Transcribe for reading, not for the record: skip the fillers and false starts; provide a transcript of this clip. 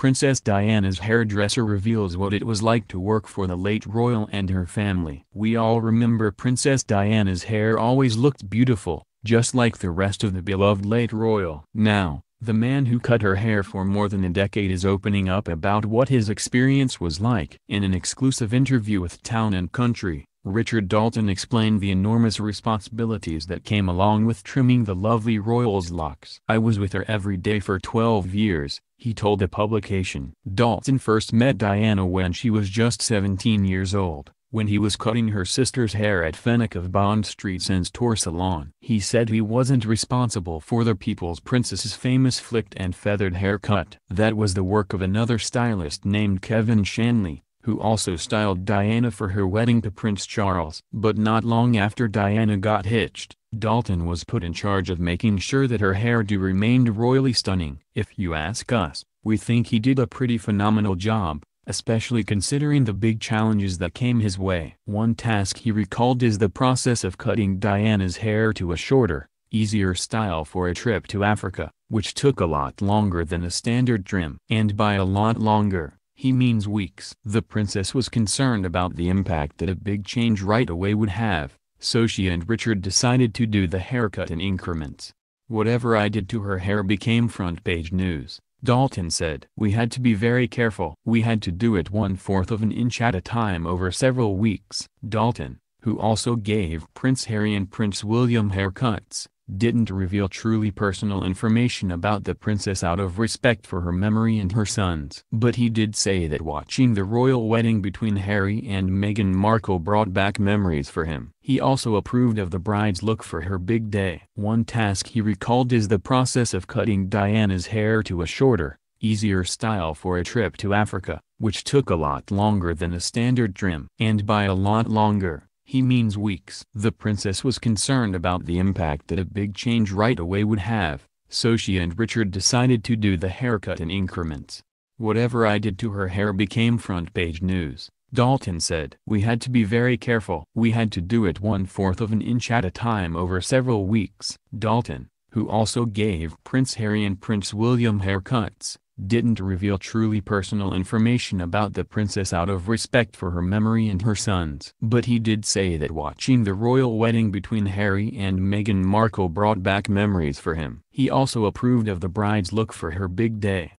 Princess Diana's hairdresser reveals what it was like to work for the late royal and her family. We all remember Princess Diana's hair always looked beautiful, just like the rest of the beloved late royal. Now, the man who cut her hair for more than a decade is opening up about what his experience was like. In an exclusive interview with Town and Country, Richard Dalton explained the enormous responsibilities that came along with trimming the lovely royal's locks. "I was with her every day for 12 years, he told the publication. Dalton first met Diana when she was just 17 years old, when he was cutting her sister's hair at Fenwick of Bond Street's Tour Salon. He said he wasn't responsible for the People's Princess's famous flicked and feathered haircut. That was the work of another stylist named Kevin Shanley, who also styled Diana for her wedding to Prince Charles. But not long after Diana got hitched, Dalton was put in charge of making sure that her hairdo remained royally stunning. If you ask us, we think he did a pretty phenomenal job, especially considering the big challenges that came his way." One task he recalled is the process of cutting Diana's hair to a shorter, easier style for a trip to Africa, which took a lot longer than a standard trim. And by a lot longer, he means weeks. The princess was concerned about the impact that a big change right away would have, so she and Richard decided to do the haircut in increments. "Whatever I did to her hair became front-page news," Dalton said. "We had to be very careful. We had to do it 1/4 of an inch at a time over several weeks." Dalton, who also gave Prince Harry and Prince William haircuts, didn't reveal truly personal information about the princess out of respect for her memory and her sons. But he did say that watching the royal wedding between Harry and Meghan Markle brought back memories for him. He also approved of the bride's look for her big day. One task he recalled is the process of cutting Diana's hair to a shorter, easier style for a trip to Africa, which took a lot longer than a standard trim. And by a lot longer, he means weeks. The princess was concerned about the impact that a big change right away would have, so she and Richard decided to do the haircut in increments. "Whatever I did to her hair became front-page news," Dalton said. "We had to be very careful. We had to do it 1/4 of an inch at a time over several weeks." Dalton, who also gave Prince Harry and Prince William haircuts, didn't reveal truly personal information about the princess out of respect for her memory and her sons. But he did say that watching the royal wedding between Harry and Meghan Markle brought back memories for him. He also approved of the bride's look for her big day.